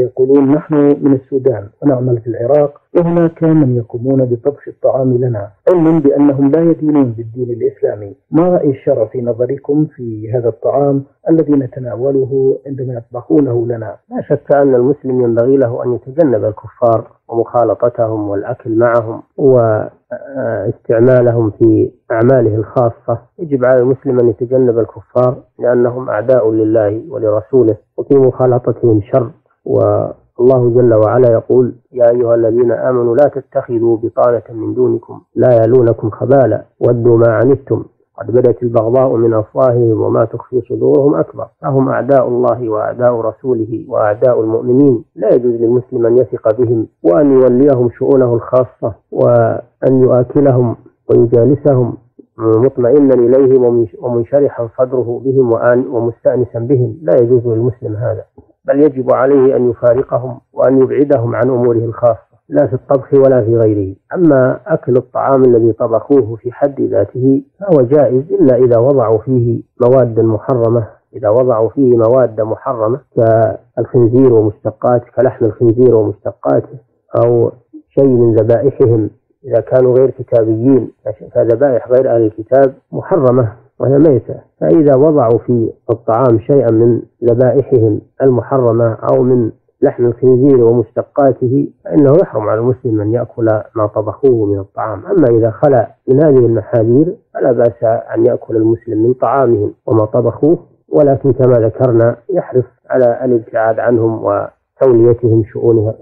ويقولون نحن من السودان ونعمل في العراق، وهناك من يقومون بطبخ الطعام لنا، علما بأنهم لا يدينون بالدين الإسلامي. ما رأي الشرع في نظركم في هذا الطعام الذي نتناوله عندما يطبخونه لنا؟ لا شك أن المسلم ينبغي له أن يتجنب الكفار ومخالطتهم والأكل معهم واستعمالهم في أعماله الخاصة. يجب على المسلم أن يتجنب الكفار لأنهم أعداء لله ولرسوله، وفي مخالطتهم شر. والله جل وعلا يقول: يا أيها الذين آمنوا لا تتخذوا بطانة من دونكم لا يلونكم خبالا ودوا ما عنتم قد بدت البغضاء من أفواههم وما تخفي صدورهم أكبر. فهم أعداء الله وأعداء رسوله وأعداء المؤمنين، لا يجوز للمسلم أن يثق بهم وأن يوليهم شؤونه الخاصة وأن يؤكلهم ويجالسهم مطمئنا إليهم ومنشرحا صدره بهم ومستأنسا بهم. لا يجوز للمسلم هذا، بل يجب عليه أن يفارقهم وأن يبعدهم عن أموره الخاصة، لا في الطبخ ولا في غيره. أما أكل الطعام الذي طبخوه في حد ذاته فهو جائز، إلا إذا وضعوا فيه مواد محرمة. إذا وضعوا فيه مواد محرمة كالخنزير ومشتقاته، كلحم الخنزير ومشتقاته، أو شيء من ذبائحهم إذا كانوا غير كتابيين، فذبائح غير أهل الكتاب محرمة وهي ميتة. فإذا وضعوا في الطعام شيئا من ذبائحهم المحرمة أو من لحم الخنزير ومشتقاته فإنه يحرم على المسلم أن يأكل ما طبخوه من الطعام. أما إذا خلا من هذه المحاذير فلا بأس أن يأكل المسلم من طعامهم وما طبخوه، ولكن كما ذكرنا يحرص على الابتعاد عنهم وتوليتهم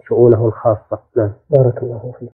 شؤونه الخاصة. بارك الله فيك.